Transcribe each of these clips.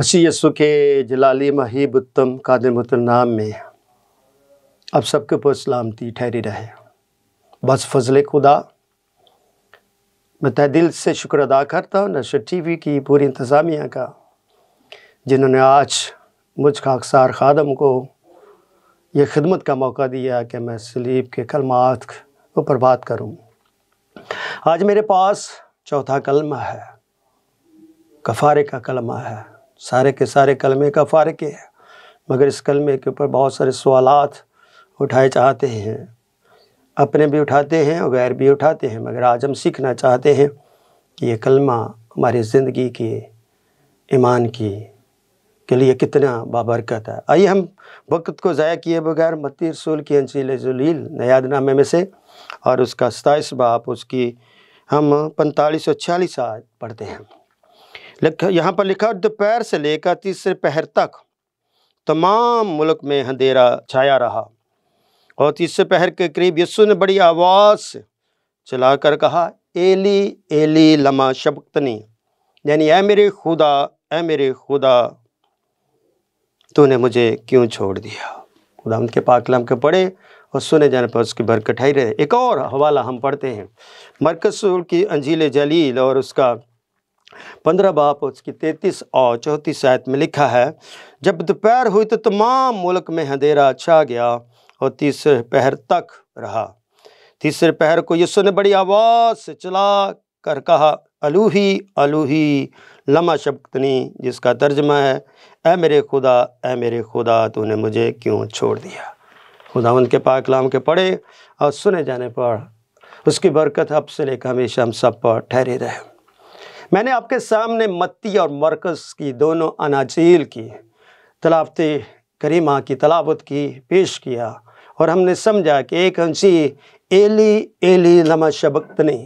मसीह यसु के जलाली महबूब उत्तम कादिमुत्तर नाम में आप सबके ऊपर सलामती ठहरी रहे। बस फजले खुदा मैं तहे दिल से शुक्र अदा करता हूँ नशर टीवी की पूरी इंतज़ामिया का, जिन्होंने आज मुझ खाकसार खादम को यह खिदमत का मौका दिया कि मैं सलीब के कलमात ऊपर बात करूँ। आज मेरे पास चौथा कलमा है, कफ़ारे का कलमा है। सारे के सारे कलमे कफ़ारे के हैं, मगर इस कलमे के ऊपर बहुत सारे सवालात उठाए चाहते हैं, अपने भी उठाते हैं और गैर भी उठाते हैं। मगर आज हम सीखना चाहते हैं कि ये कलमा हमारी ज़िंदगी की ईमान की के लिए कितना बाबरकत है। आइए हम वक्त को ज़ाया किए बगैर मत्ती रसूल की अंजील ज़ुलील नयादनामे में से और उसका 27 बाब उसकी हम 45 और 46 आयत पढ़ते हैं। यहाँ पर लिखा, दोपहर से लेकर तीसरे पहर तक तमाम मुल्क में अंधेरा छाया रहा और तीसरे पहर के करीब यीशु ने बड़ी आवाज़ से चिल्लाकर कहा, एली एली लमा शबक्तनी, यानी ऐ मेरे खुदा तूने मुझे क्यों छोड़ दिया। खुदा उनके पाक कलाम के पढ़े और सुने जाने पर उसकी बरकत ठहरी रहे। एक और हवाला हम पढ़ते हैं मरकस की अंजील जलील और उसका 15 बाब उसकी 33 और 34 आयत में लिखा है, जब दोपहर हुई तो तमाम मुल्क में अंधेरा छा गया और तीसरे पहर तक रहा। तीसरे पहर को यीशु ने बड़ी आवाज़ से चिल्ला कर कहा, अलूही अलूही लमा शबक्तनी, जिसका तर्जमा है, ऐ मेरे खुदा तूने मुझे क्यों छोड़ दिया। खुदावंद के पाक कलाम के पढ़े और सुने जाने पर उसकी बरकत अब से लेकर हमेशा हम सब पर ठहरे रहे। मैंने आपके सामने मत्ती और मरकस की दोनों अनाजील की तलावत करीमा की तलावत की पेश किया और हमने समझा कि एक अंजील एली एली लमा शबक्तनी,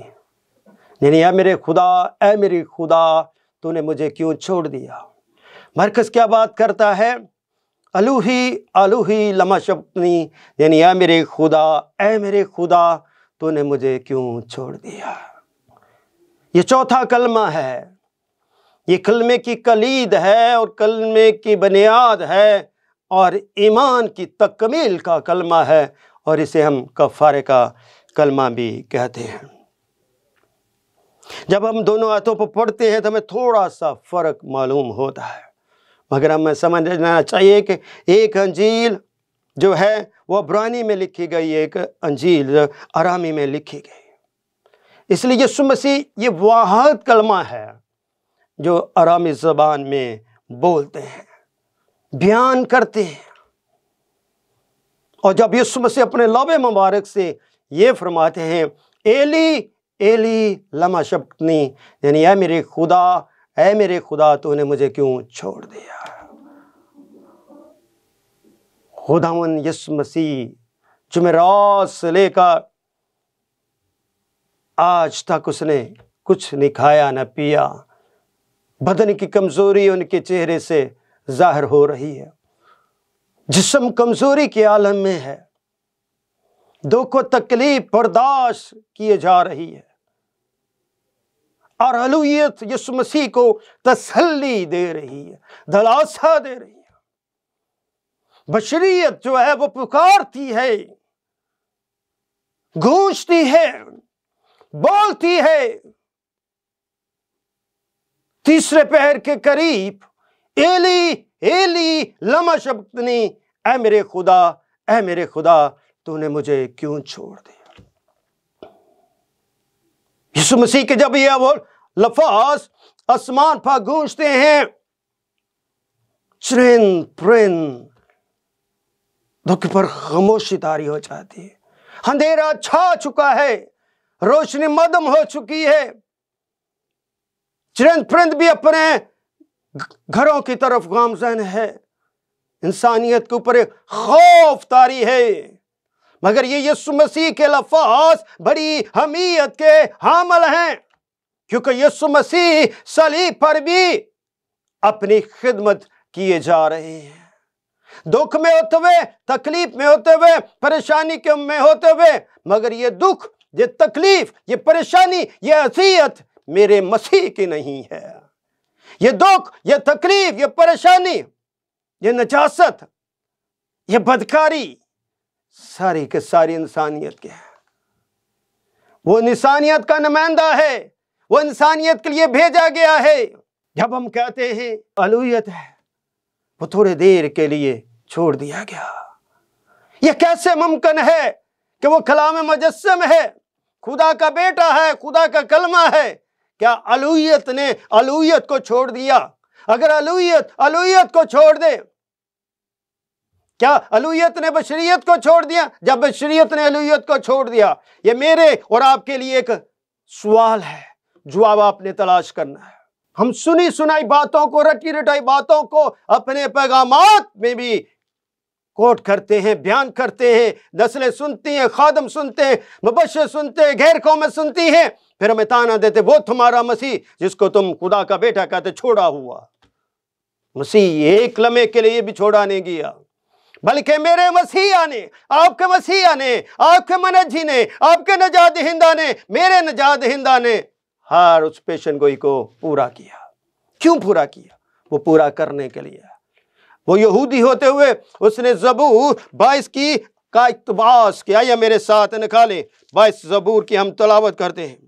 यानी ऐ मेरे खुदा तूने मुझे क्यों छोड़ दिया। मरकस क्या बात करता है, अलूही अलूही लमा शबक्तनी, यानी ऐ मेरे खुदा तूने मुझे क्यों छोड़ दिया। ये चौथा कलमा है, ये कलमे की कलीद है और कलमे की बुनियाद है और ईमान की तकमील का कलमा है और इसे हम कफ़ारे का कलमा भी कहते हैं। जब हम दोनों आयतों पर पढ़ते हैं तो हमें थोड़ा सा फ़र्क मालूम होता है, मगर हमें समझना चाहिए कि एक अंजील जो है वह इब्रानी में लिखी गई, एक अंजील अरामी में लिखी गई। इसलिए यीशु मसीह ये वाहद कलमा है जो आरामी ज़बान में बोलते हैं, बयान करते हैं। और जब यीशु मसीह अपने लबे मुबारक से ये फरमाते हैं, एली एली लमा शबक्तनी, यानी ऐ मेरे खुदा तूने मुझे क्यों छोड़ दिया। खुदावन यीशु मसीह जुमेरात से लेकर आज तक उसने कुछ नहीं खाया न पिया, बदन की कमज़ोरी उनके चेहरे से ज़ाहिर हो रही है, जिस्म कमज़ोरी के आलम में है, दुख तकलीफ बर्दाश्त किए जा रही है और अलूहियत यीशु मसीह को तसल्ली दे रही है, दिलासा दे रही है। बशरियत जो है वो पुकारती है, गूंजती है, बोलती है। तीसरे पहर के करीब एली एली लमा शबक्तनी, ऐ मेरे खुदा तूने मुझे क्यों छोड़ दिया। यीशु मसीह के जब यह वो लफाज आसमान पर गूंजते हैं, चैन प्रेन दुख पर खामोशी तारी हो जाती है। अंधेरा छा चुका है, रोशनी मदम हो चुकी है, चिरंत परिंद भी अपने घरों की तरफ गामजन है, इंसानियत के ऊपर खौफ तारी है। मगर ये यीशु मसीह के लफाज बड़ी हमीयत के हामिल हैं, क्योंकि यीशु मसीह सलीब पर भी अपनी खिदमत किए जा रहे हैं। दुख में होते हुए, तकलीफ में होते हुए, परेशानी के में होते हुए, मगर ये दुख, ये तकलीफ, ये परेशानी, ये अज़ियत मेरे मसीह की नहीं है, ये दुख, ये तकलीफ, ये परेशानी, ये नजासत, ये बदकारी सारी के सारी इंसानियत के हैं। वो इंसानियत का नुमाइंदा है, वो इंसानियत के लिए भेजा गया है। जब हम कहते हैं अलूहियत है, वो थोड़ी देर के लिए छोड़ दिया गया। यह कैसे मुमकिन है कि वो कलाम मुजस्सम है, खुदा का बेटा है, खुदा का कलमा है। क्या अलूहियत ने अलूहियत को छोड़ दिया? अगर अलूहियत अलूहियत को छोड़ दे, क्या अलूहियत ने बशरियत को छोड़ दिया? जब बशरियत ने अलूहियत को छोड़ दिया, ये मेरे और आपके लिए एक सवाल है, जवाब आपने तलाश करना है। हम सुनी सुनाई बातों को, रटी रटाई बातों को अपने पैगामात में भी कोट करते हैं, बयान करते हैं। नस्लें सुनती हैं, खादम सुनते हैं, मुबश्शिर सुनते हैं, गैर कौमें सुनती हैं, फिर हमें ताना देते, वो तुम्हारा मसीह जिसको तुम खुदा का बेटा कहते छोड़ा हुआ। मसीह एक लम्हे के लिए भी छोड़ा नहीं गया, बल्कि मेरे मसीहा ने, आपके मसीहा ने, आपके मनजी ने, आपके नजात दहिंदा ने, मेरे नजात दहिंदा ने हर उस पेशन गोई को पूरा किया। क्यों पूरा किया? वो पूरा करने के लिए। वो यहूदी होते हुए उसने ज़बूर 22 की का इक्तबास किया। या मेरे साथ निकाले 22 ज़बूर की हम तलावत करते हैं,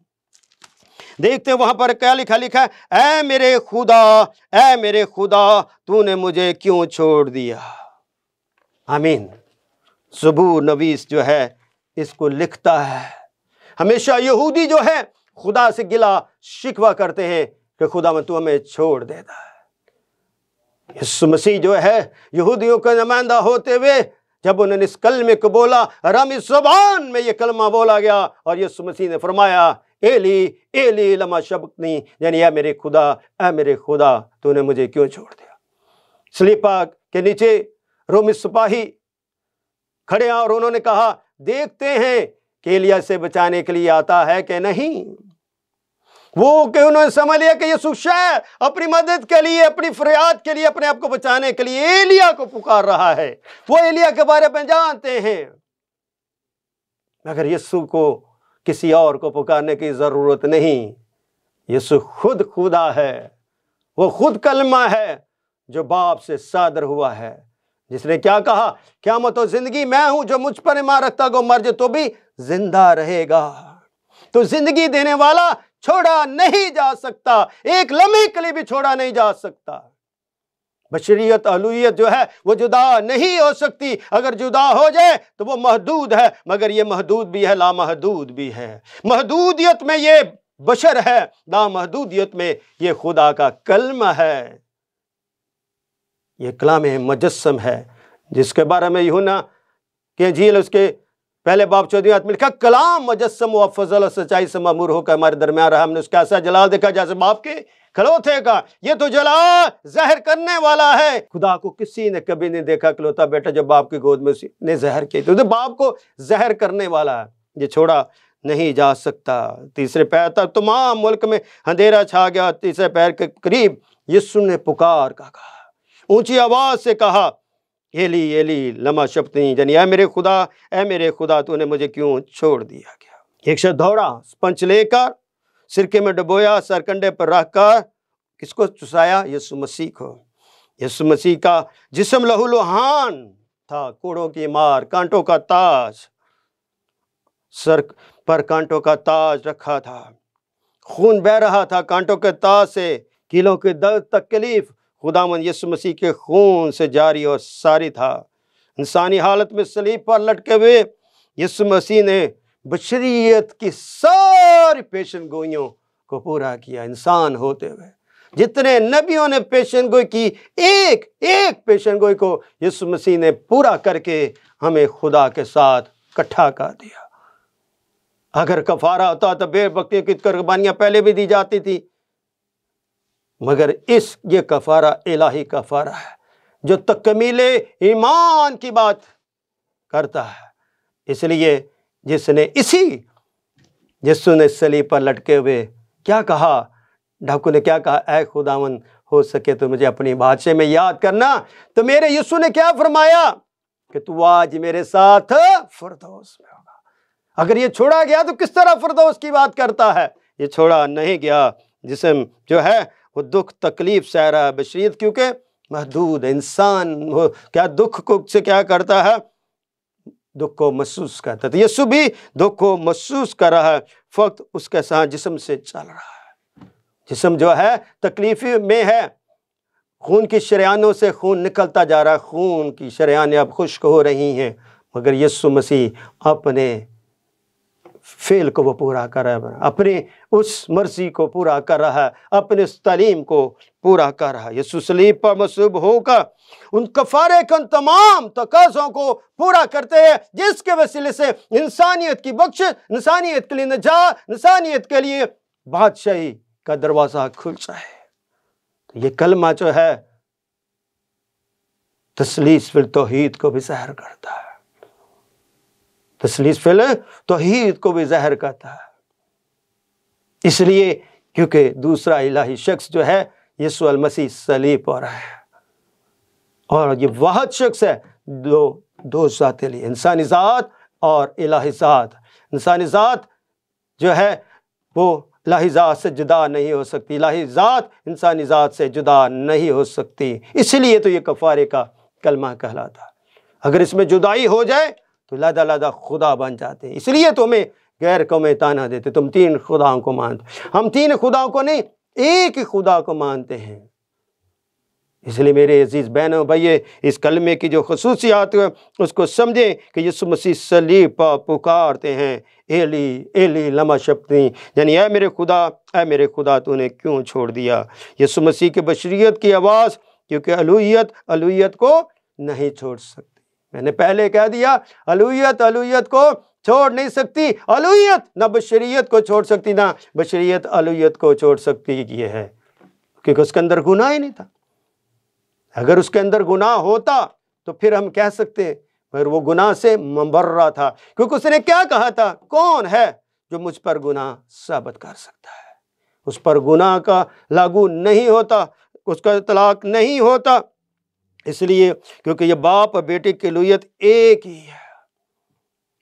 देखते हैं वहाँ पर क्या लिखा। लिखा है, ऐ मेरे खुदा, ऐ मेरे खुदा, तूने मुझे क्यों छोड़ दिया। आमीन। ज़बूर नवीस जो है इसको लिखता है। हमेशा यहूदी जो है खुदा से गिला शिकवा करते हैं कि खुदावंद तू हमें छोड़ देता है। यीशु मसीह जो है यहूदियों का नुमाइंदा होते हुए जब उन्होंने इस कलमे को बोला, अरामी ज़बान में ये कलमा बोला गया और यीशु मसीह ने फरमाया, एली एली लमा शबक्तनी, यानी ऐ मेरे खुदा, ऐ मेरे खुदा, तूने मुझे क्यों छोड़ दिया। स्लिपा के नीचे रोमी सिपाही खड़े हैं और उन्होंने कहा, देखते हैं कि एलिया से बचाने के लिए आता है कि नहीं। वो कि उन्होंने समझ लिया कि यीशु शायद अपनी मदद के लिए, अपनी फरियाद के लिए, अपने आप को बचाने के लिए एलिया को पुकार रहा है। वो एलिया के बारे में जानते हैं, मगर यीशु को किसी और को पुकारने की जरूरत नहीं। यीशु खुद खुदा है, वो खुद कलमा है जो बाप से सादर हुआ है, जिसने क्या कहा, क़यामत और जिंदगी मैं हूं, जो मुझ पर ईमान रखता गो मर जाए तो भी जिंदा रहेगा। तो जिंदगी देने वाला छोड़ा नहीं जा सकता, एक लम्हे के लिए भी छोड़ा नहीं जा सकता। बशरियत अलूहियत जो है वो जुदा नहीं हो सकती। अगर जुदा हो जाए तो वो महदूद है, मगर ये महदूद भी है, लामहदूद भी है। महदूदियत में ये बशर है, लामहदूदियत में ये खुदा का कलमा है, ये कलाम मुजस्सम है, जिसके बारे में यूहन्ना के इंजील उसके पहले बाब 14 आयत में लिखा, कलाम मुजस्सम व फजल और सच्चाई से मामूर होकर हमारे दरमियान रहा, हमने उसका ऐसा जलाल देखा जैसे बाप के खलौते का। ये तो जलाल जहर करने वाला है। खुदा को किसी ने कभी नहीं देखा, खलौता बेटा जब बाप की गोद में उसने जहर किया, तो बाप को जहर करने वाला है, ये छोड़ा नहीं जा सकता। तीसरे पैर तक तमाम मुल्क में अंधेरा छा गया। तीसरे पैर के करीब यीशु ने पुकार का कहा, ऊंची आवाज से कहा, एली एली लमा शबक्तनी, यानी ऐ मेरे खुदा, ऐ मेरे खुदा, तूने मुझे क्यों छोड़ दिया गया। एक शख्स दौड़ा, स्पंच लेकर सिरके में डुबोया, सरकंडे पर रखकर किसको चुसाया? यीशु मसीह को। यीशु मसीह का जिस्म लहूलुहान था, कोड़ों की मार, कांटों का ताज, सर पर कांटों का ताज रखा था, खून बह रहा था कांटों के ताज से, कीलों के दर्द, तकलीफ खुदावंद यीशु मसीह के खून से जारी और सारी था। इंसानी हालत में सलीब पर लटके हुए यीशु मसीह ने बशरियत की सारी पेशन गोइयों को पूरा किया। इंसान होते हुए जितने नबियों ने पेशन गोई की, एक एक पेशन गोई को यीशु मसीह ने पूरा करके हमें खुदा के साथ इकट्ठा कर दिया। अगर कफारा होता तो भेड़-बकरियों की कुर्बानियाँ पहले भी दी जाती थी, मगर इस ये कफारा इलाही कफारा है जो तकमीले ईमान की बात करता है। इसलिए यीशु ने सलीब पर लटके हुए क्या कहा, डाकू ने क्या कहा, ऐ खुदावन हो सके तो मुझे अपनी बादशाह में याद करना। तो मेरे यीशु ने क्या फरमाया कि तू आज मेरे साथ फरदौस में होगा। अगर ये छोड़ा गया तो किस तरह फरदौस की बात करता है। ये छोड़ा नहीं गया, जिसम जो है वो दुख तकलीफ़ सहरा बशरियत क्योंकि महदूद इंसान क्या दुख को से क्या करता है, दुख को महसूस करता है। यीशु भी दुख को महसूस कर रहा है, फ़क्त उसके साथ जिस्म से चल रहा है। जिस्म जो है तकलीफ़ में है, खून की शरियानों से खून निकलता जा रहा है, खून की शरियानें अब खुश्क हो रही हैं, मगर यीशु मसीह अपने फेल को वो पूरा कर रहा है, अपने उस मर्जी को पूरा कर रहा है, अपने उस तालीम को पूरा कर रहा है। यीशु सलीब पर मसलूब होकर उन कफ़ारे के तमाम तकाज़ों को पूरा करते हैं जिसके वसीले से इंसानियत की बख्शिश, इंसानियत के लिए नजात, इंसानियत के लिए बादशाही का दरवाज़ा खुल जाए। तो ये कलमा जो है तसलीस फिल तौहीद को भी ज़ाहिर करता है, तसलीस फिल तौहीद को भी ज़ाहिर करता है, इसलिए क्योंकि दूसरा इलाही शख्स जो है यीशु अल मसीह सलीब पर है, और ये वाहद शख्स है दो ज़ातें लिए, इंसानी ज़ात और इलाही ज़ात। इंसानी ज़ात जो है वो इलाही ज़ात से जुदा नहीं हो सकती, इलाही ज़ात इंसानी ज़ात से जुदा नहीं हो सकती, इसलिए तो ये कफ़ारे का कलमा कहलाता। अगर इसमें जुदाई हो जाए तो लदा लदा खुदा बन जाते, इसलिए तो हमें गैर कौमें ताना देते, तुम तीन खुदाओं को मानते। हम तीन खुदाओं को नहीं, एक ही खुदा को मानते हैं। इसलिए मेरे अजीज़ बहनों भाइयों, इस कलमे की जो खसूसियात है उसको समझें कि यीशु मसीह सलीब पर पुकारते हैं एली एली लमा शब्दनी, यानी ऐ मेरे खुदा तूने क्यों छोड़ दिया। यीशु मसीह के बशरियत की आवाज़, क्योंकि अलूहियत अलूहियत को नहीं छोड़ सकती। मैंने पहले कह दिया अलूहियत अलूहियत को छोड़ नहीं सकती, अलूहियत ना बशरियत को छोड़ सकती, ना बशरियत अलूहियत को छोड़ सकती। ये है क्योंकि उसके अंदर गुनाह ही नहीं था। अगर उसके अंदर गुनाह होता तो फिर हम कह सकते हैं, मगर वो गुनाह से मुबर्रा था, क्योंकि उसने क्या कहा था, कौन है जो मुझ पर गुनाह साबित कर सकता है। उस पर गुनाह का लागू नहीं होता, उसका तलाक नहीं होता, इसलिए क्योंकि ये बाप और बेटे की अलूहियत एक ही है।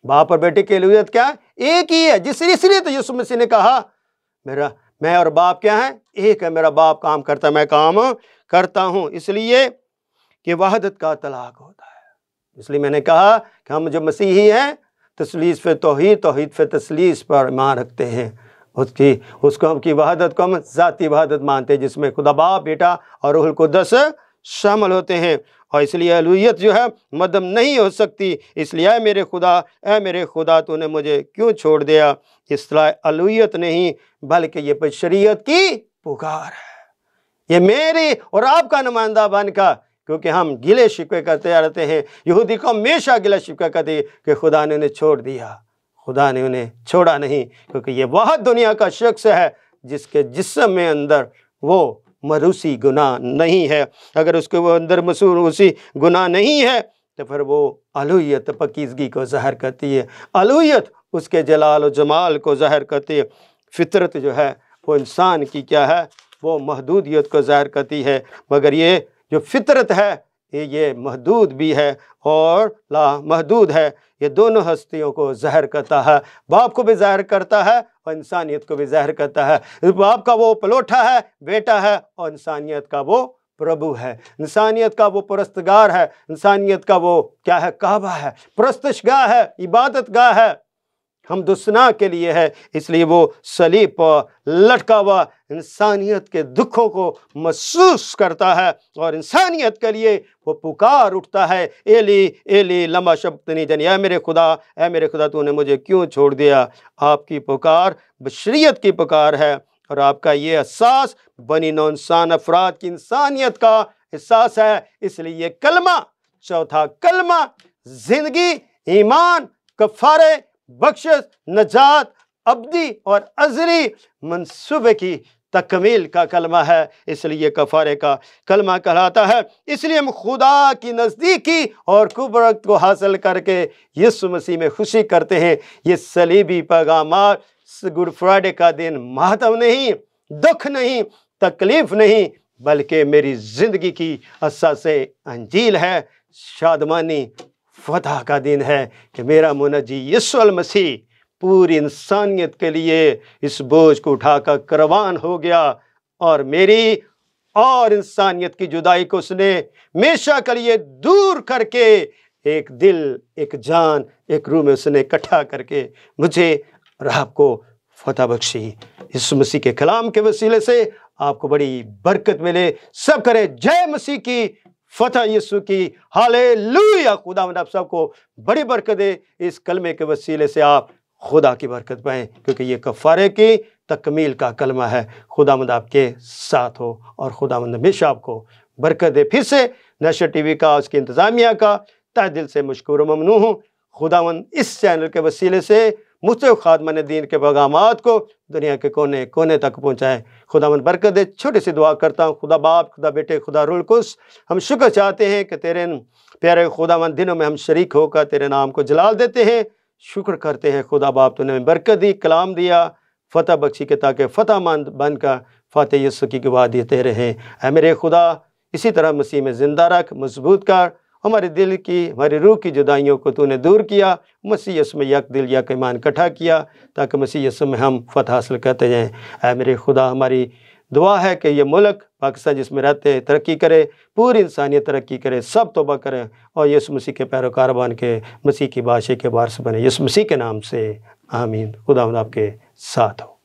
बाप और बेटे की अलूहियत क्या है, एक ही है, जिस इसलिए तो यीशु मसीह ने कहा मेरा मैं और बाप क्या है, एक है, मेरा बाप काम करता है मैं काम करता हूँ, इसलिए कि वहदत का तलाक होता है। इसलिए मैंने कहा कि हम जो मसीही हैं तसलीस पे तौहीद, तौहीद पे तसलीस पर ईमान रखते हैं, उसकी उसको हम की वहदत को हम ज़ाती वहदत मानते हैं, जिसमें खुदा बाप बेटा और रूहुल कुद्दस शामिल होते हैं, और इसलिए अलूहियत जो है मदम नहीं हो सकती। इसलिए ऐ मेरे खुदा तूने मुझे क्यों छोड़ दिया, इस तरह अलूहियत नहीं बल्कि ये बशरियत की पुकार है। ये मेरे और आपका नुमाइंदा बन का, क्योंकि हम गिले शिकवे करते रहते हैं, यहूदी को हमेशा गिला शिकवा करते कि खुदा ने उन्हें छोड़ दिया, खुदा ने उन्हें छोड़ा नहीं, क्योंकि ये वह दुनिया का शख्स है जिसके जिस्म में अंदर वो मरूसी गुनाह नहीं है। अगर उसके वो अंदर मरूसी गुनाह नहीं है तो फिर वो अलूहियत पकीज़गी को ज़ाहिर करती है, अलूहियत उसके जलाल और जमाल को ज़ाहिर करती है। फितरत जो है वो इंसान की क्या है, वो महदूदियत को ज़ाहिर करती है, मगर ये जो फितरत है ये महदूद भी है और लामहदूद है, ये दोनों हस्तियों को ज़ाहिर करता है, बाप को भी ज़ाहिर करता है और इंसानियत को भी ज़ाहिर करता है। बाप का वो पलोठा है, बेटा है, और इंसानियत का वो प्रभु है, इंसानियत का वो परस्तगार है, इंसानियत का वो क्या है, काबा है, परस्तशगाह है, इबादतगाह है, हम दुसना के लिए है। इसलिए वो सलीब पर लटका हुआ इंसानियत के दुखों को महसूस करता है और इंसानियत के लिए वो पुकार उठता है एली एली लमा शब्तनी, यानी ऐ मेरे खुदा तूने मुझे क्यों छोड़ दिया। आपकी पुकार बशरियत की पुकार है, और आपका ये एहसास बनी नौ इंसान अफराद की इंसानियत का एहसास है। इसलिए ये कलमा, चौथा कलमा जिंदगी, ईमान, कफ़ारे, बख्शिश, नजात, अब्दी और अजली मंसूबे की तकमील का कलमा है, इसलिए कफ़ारे का कलमा कहलाता है। इसलिए हम खुदा की नज़दीकी और कुबरत को हासिल करके यीशु मसीह में खुशी करते हैं। ये सलीबी पैगाम गुड फ्राइडे का दिन मातम नहीं, दुख नहीं, तकलीफ़ नहीं, बल्कि मेरी ज़िंदगी की असासे अंजील है, शादमानी फतह का दिन है कि मेरा मुनजी यीशु अल मसीह पूरी इंसानियत के लिए इस बोझ को उठाकर करवान हो गया और मेरी और इंसानियत की जुदाई को उसने हमेशा के लिए दूर करके एक दिल, एक जान, एक रूह में उसने इकट्ठा करके मुझे और आपको फतह बख्शी। यीशु मसीह के कलाम के वसीले से आपको बड़ी बरकत मिले। सब करे जय मसीह की, फतह यीशु की। हालेलुया। खुदावंद आप सबको बड़ी बरकत दे। इस कलमे के वसीले से आप खुदा की बरकत पाएँ, क्योंकि ये कफ़ारे की तकमील का कलमा है। खुदावंद आपके साथ हो और खुदावंद हमेशा आपको बरकत दे। फिर से नशर टीवी का, उसकी इंतज़ामिया का तहे दिल से मशकूर ममनू हूँ। खुदावंद इस चैनल के वसीले से मुझसे खादमन दीन के पैगामात को दुनिया के कोने कोने तक पहुँचाएँ। खुदावंद बरकत दे। छोटी सी दुआ करता हूँ। खुदा बाप, खुदा बेटे, खुदा रूहुल कुद्स, हम शुक्र चाहते हैं कि तेरे प्यारे खुदावंद दिनों में हम शरीक होकर तेरे नाम को जलाल देते हैं। शुक्र करते हैं खुदा बाप, तूने हमें बरकत दी, कलाम दिया, फ़तह बख्शी के, ताकि फ़तह मंद बन का फ़ातह यीशु की गवाह देते रहें। ऐ मेरे खुदा, इसी तरह मसीह में ज़िंदा रख, मजबूत कर। हमारे दिल की, हमारी रूह की जुदाइयों को तूने दूर किया। मसीह यसु में यक दिल यक ईमान इकट्ठा किया, ताकि मसीह यसु में हम फ़तह हासिल करते जाएँ। ऐ मेरे खुदा, हमारी दुआ है कि ये मुल्क पाकिस्तान जिसमें रहते हैं तरक्की करे, पूरी इंसानियत तरक्की करे, सब तौबा करें और यीशु मसीह के पैरोकार बन के मसीह की बादशाह के वारिस बने। यीशु मसीह के नाम से आमीन। खुदावंद आपके साथ हो।